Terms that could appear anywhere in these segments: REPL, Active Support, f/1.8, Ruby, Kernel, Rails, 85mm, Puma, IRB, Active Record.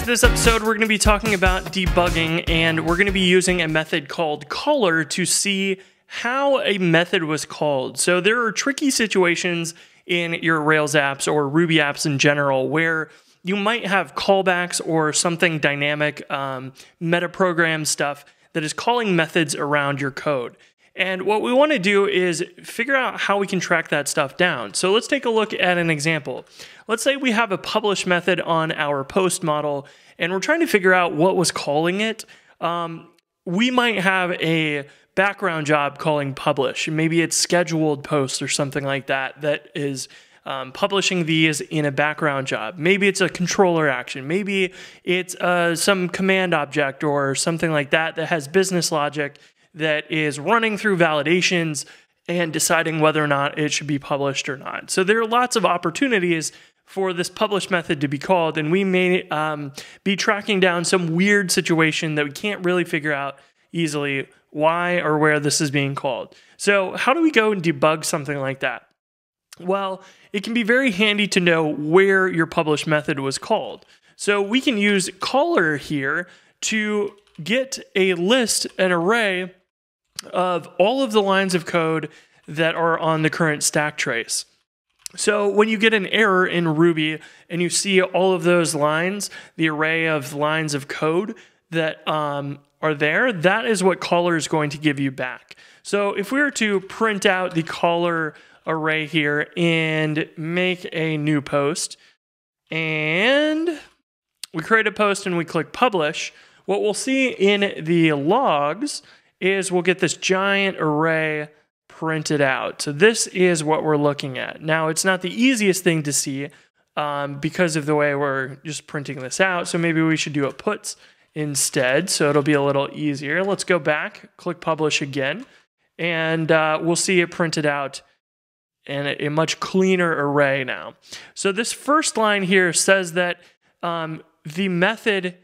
guys, this episode we're going to be talking about debugging, and we're going to be using a method called caller to see how a method was called. So there are tricky situations in your Rails apps or Ruby apps in general where you might have callbacks or something dynamic, metaprogram stuff that is calling methods around your code. And what we want to do is figure out how we can track that stuff down. So let's take a look at an example. Let's say we have a publish method on our post model, and we're trying to figure out what was calling it. We might have a background job calling publish. Maybe it's scheduled posts or something like that that is publishing these in a background job. Maybe it's a controller action. Maybe it's some command object or something like that that has business logic that is running through validations and deciding whether or not it should be published or not. So there are lots of opportunities for this publish method to be called, and we may be tracking down some weird situation that we can't really figure out easily why or where this is being called. So how do we go and debug something like that? Well, it can be very handy to know where your publish method was called. So we can use caller here to get a list, an array of all of the lines of code that are on the current stack trace. So when you get an error in Ruby and you see all of those lines, the array of lines of code that are there, that is what caller is going to give you back. So if we were to print out the caller array here and make a new post, and we create a post and we click publish, what we'll see in the logs is we'll get this giant array printed out. So this is what we're looking at. Now, it's not the easiest thing to see because of the way we're just printing this out. So maybe we should do a puts instead, so it'll be a little easier. Let's go back, click publish again, and we'll see it printed out in a much cleaner array now. So this first line here says that the method,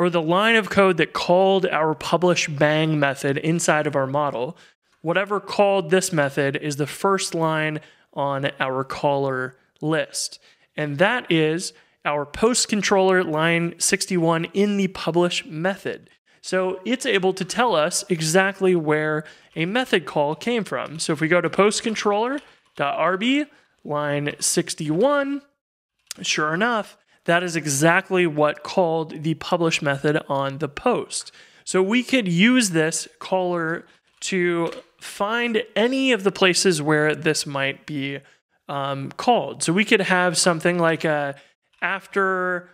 or the line of code that called our publish bang method inside of our model, whatever called this method is the first line on our caller list. And that is our post controller line 61 in the publish method. So it's able to tell us exactly where a method call came from. So if we go to post controller.rb line 61, sure enough, that is exactly what called the publish method on the post. So we could use this caller to find any of the places where this might be called. So we could have something like a after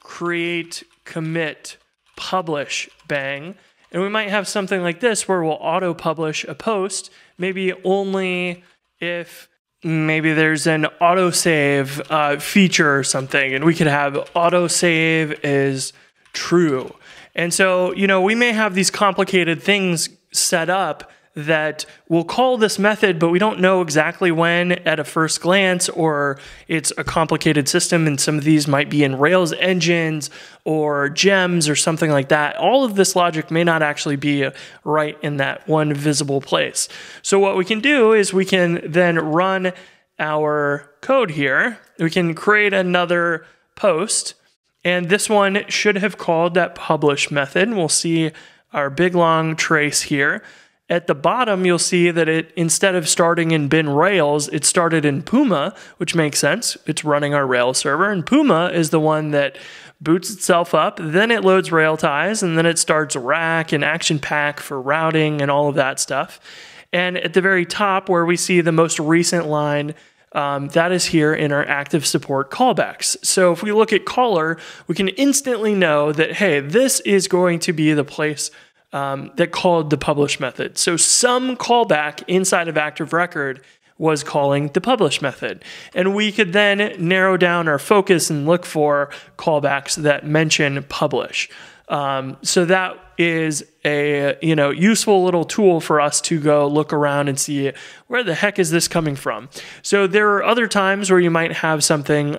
create commit publish bang, and we might have something like this where we'll auto publish a post, maybe only if maybe there's an autosave feature or something, and we could have autosave is true. And so, you know, we may have these complicated things set up that we'll call this method, but we don't know exactly when at a first glance, or it's a complicated system, and some of these might be in Rails engines or gems or something like that. All of this logic may not actually be right in that one visible place. So what we can do is we can then run our code here. We can create another post, and this one should have called that publish method. We'll see our big long trace here. At the bottom, you'll see that it, instead of starting in bin Rails, it started in Puma, which makes sense. It's running our Rails server, and Puma is the one that boots itself up, then it loads rail ties, and then it starts rack and action pack for routing and all of that stuff. And at the very top, where we see the most recent line, that is here in our active support callbacks. So if we look at caller, we can instantly know that, hey, this is going to be the place that called the publish method. So some callback inside of Active Record was calling the publish method. And we could then narrow down our focus and look for callbacks that mention publish. So that is a, you know, useful little tool for us to go look around and see where the heck is this coming from. So there are other times where you might have something,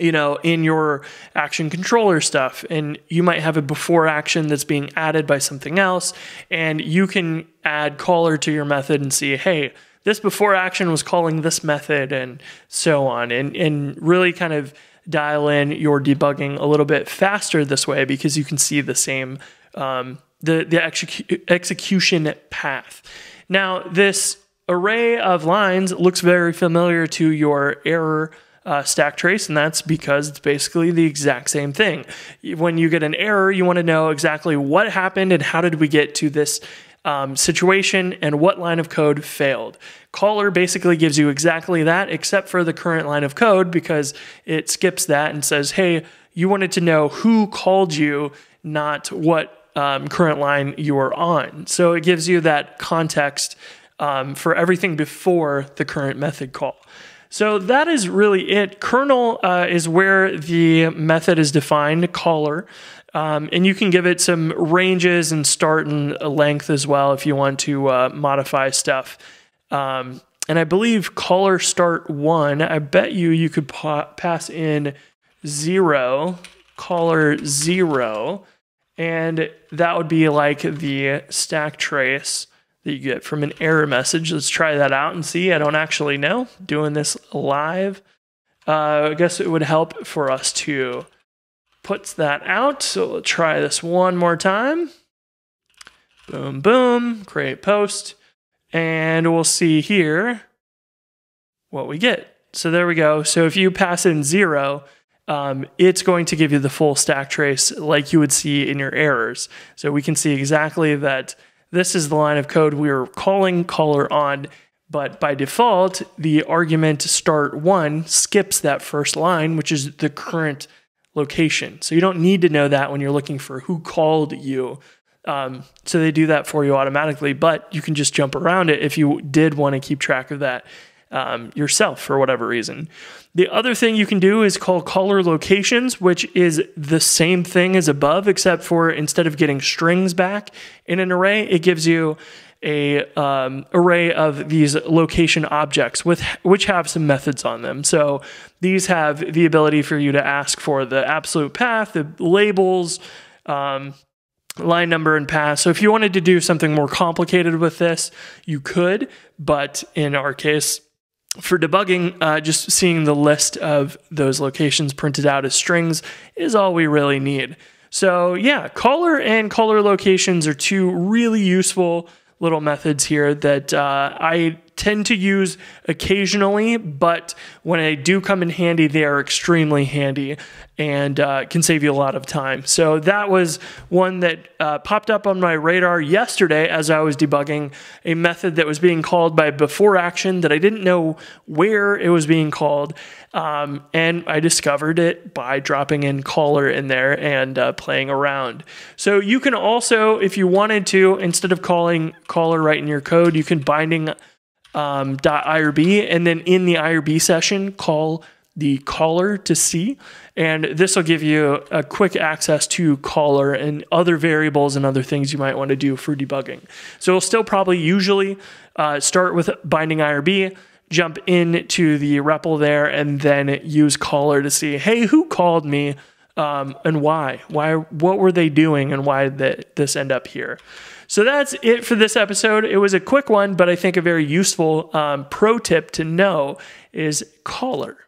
you know, in your action controller stuff, and you might have a before action that's being added by something else, and you can add caller to your method and see, hey, this before action was calling this method, and so on, and really kind of dial in your debugging a little bit faster this way, because you can see the same the execution path. Now, this array of lines looks very familiar to your error stack trace, and that's because it's basically the exact same thing. When you get an error, you want to know exactly what happened and how did we get to this situation and what line of code failed. Caller basically gives you exactly that, except for the current line of code, because it skips that and says, hey, you wanted to know who called you, not what current line you were on. So it gives you that context for everything before the current method call. So that is really it. Kernel is where the method is defined, caller. And you can give it some ranges and start and length as well if you want to modify stuff. And I believe caller start 1, I bet you could pass in 0, caller 0, and that would be like the stack trace that you get from an error message. Let's try that out and see. I don't actually know. Doing this live. I guess it would help for us to put that out. So we'll try this one more time. Boom, boom, create post. And we'll see here what we get. So there we go. So if you pass in 0, it's going to give you the full stack trace like you would see in your errors. So we can see exactly that this is the line of code we were calling caller on, but by default, the argument start 1 skips that first line, which is the current location. So you don't need to know that when you're looking for who called you. So they do that for you automatically, but you can just jump around it if you did want to keep track of that yourself for whatever reason. The other thing you can do is call caller locations, which is the same thing as above, except for instead of getting strings back in an array, it gives you a array of these location objects with which have some methods on them. So these have the ability for you to ask for the absolute path, the labels, line number and pass. So if you wanted to do something more complicated with this, you could, but in our case, for debugging, just seeing the list of those locations printed out as strings is all we really need. So yeah, caller and caller locations are two really useful little methods here that I tend to use occasionally, but when they do come in handy, they are extremely handy and can save you a lot of time. So that was one that popped up on my radar yesterday as I was debugging a method that was being called by before action that I didn't know where it was being called. And I discovered it by dropping in caller in there and playing around. So you can also, if you wanted to, instead of calling caller right in your code, you can binding .irb, and then in the IRB session, call the caller to see, and this will give you a quick access to caller and other variables and other things you might want to do for debugging. So we'll still probably usually start with binding IRB, jump into the REPL there, and then use caller to see, hey, who called me and why? What were they doing and why did this end up here? So that's it for this episode. It was a quick one, but I think a very useful pro tip to know is caller.